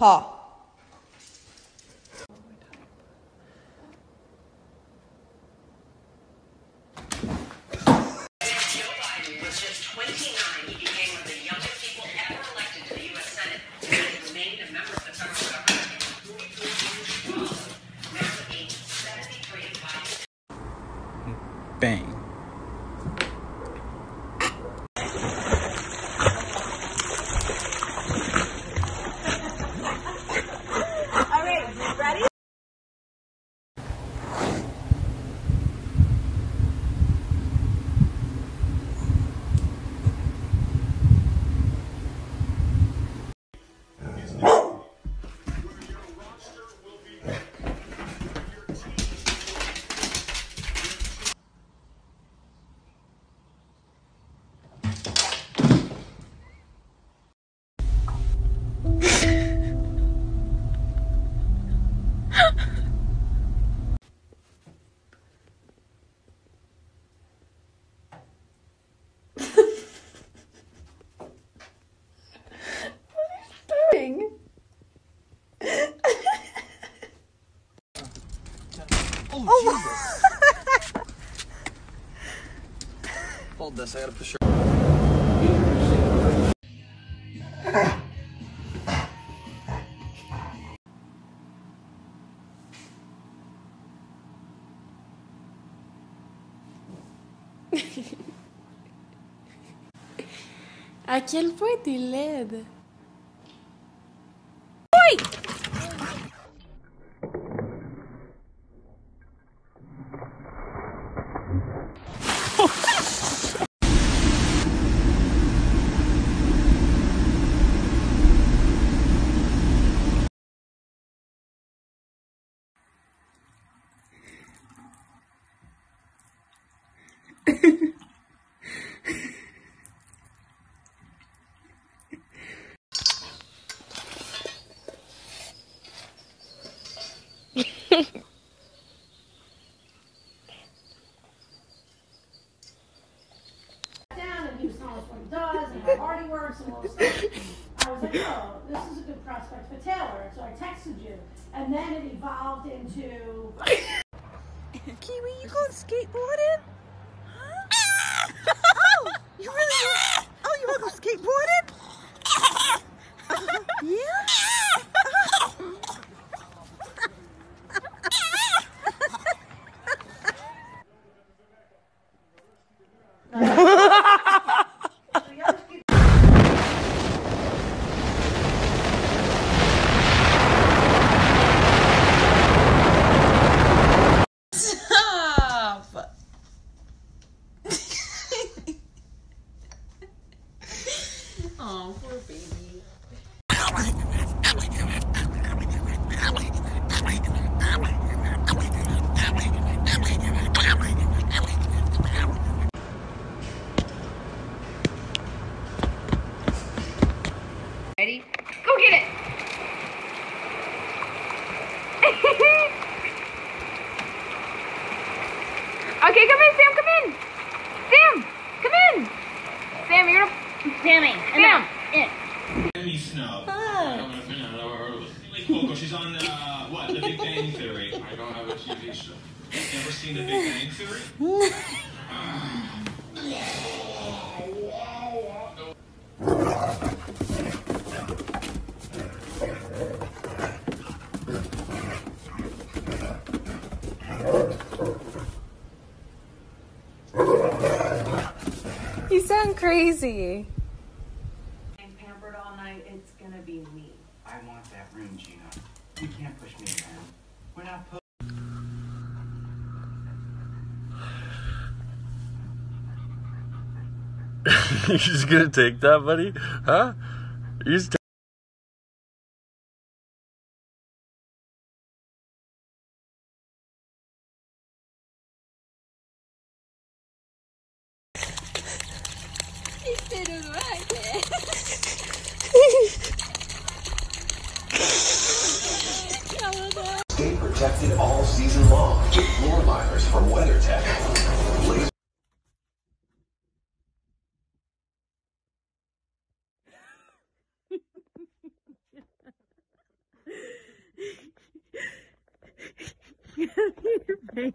Paul. Bang. All right, ready? Oh, Jesus. Hold this, I gotta push her. À quel point t'es laide? I was like, oh, this is a good prospect for Taylor, so I texted you, and then it evolved into... Kiwi, you going skateboarding? Huh? Oh, you really want... Oh, you want to go skateboarding? Yeah? Ready? Go get it! Okay, come in, Sam, come in! Sam, come in! Sam, you're gonna... Sammy, Sam! Sammy Snow. She's on, what, The Big Bang Theory. I don't have a TV show. Never seen The Big Bang Theory? You sound crazy. I'm pampered all night, it's gonna be me. I want that room, Gina. You can't push me around. We're not pushing. You're just gonna take that, buddy? Huh? You're just stay protected all season long with floor liners from WeatherTech. Please. Babe.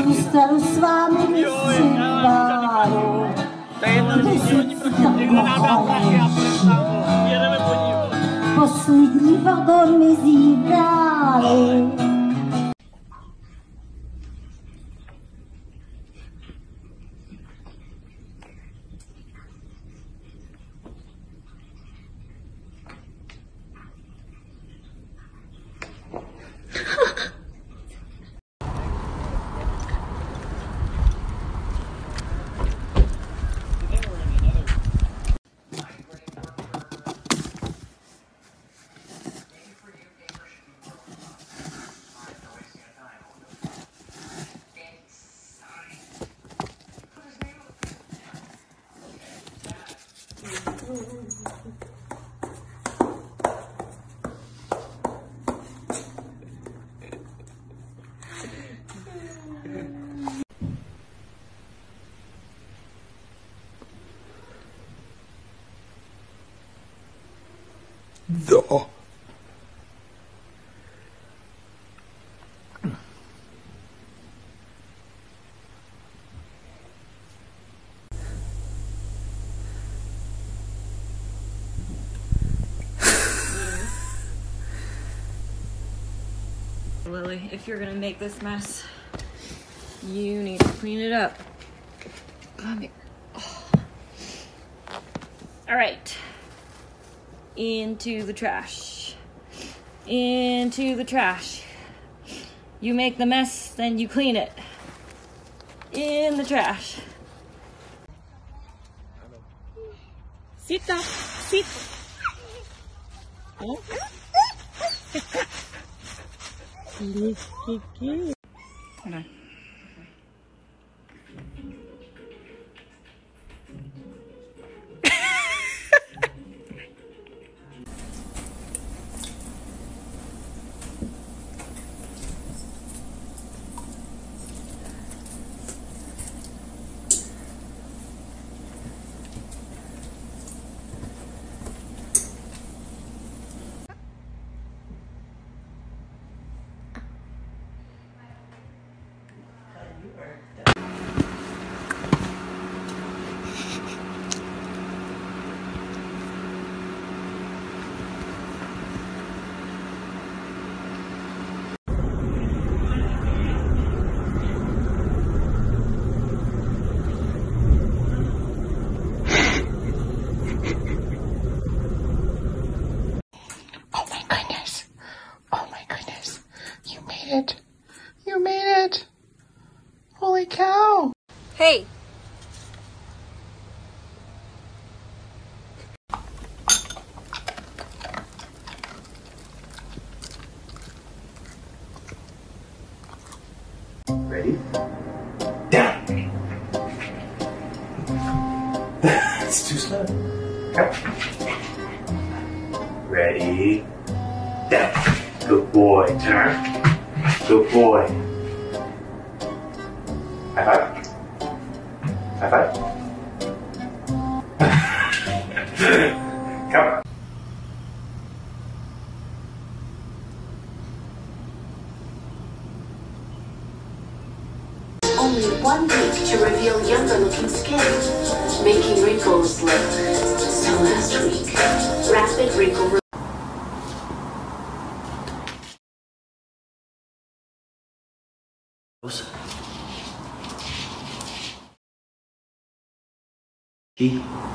Zůstanu s vámi vyslívánu. Poslední vagon mi zíbrali. Duh. Lily, if you're gonna make this mess, you need to clean it up. Come here. Oh. All right. Into the trash. Into the trash. You make the mess, then you clean it. In the trash. Sit up. Sit. Oh. Hold on. You made it! Holy cow! Hey! Ready? Down! It's too slow. Ready? Down! Good boy, turn. Good boy. High five. High five. Come on. Only 1 week to reveal younger looking skin, making wrinkles look so last week. Rapid wrinkle. He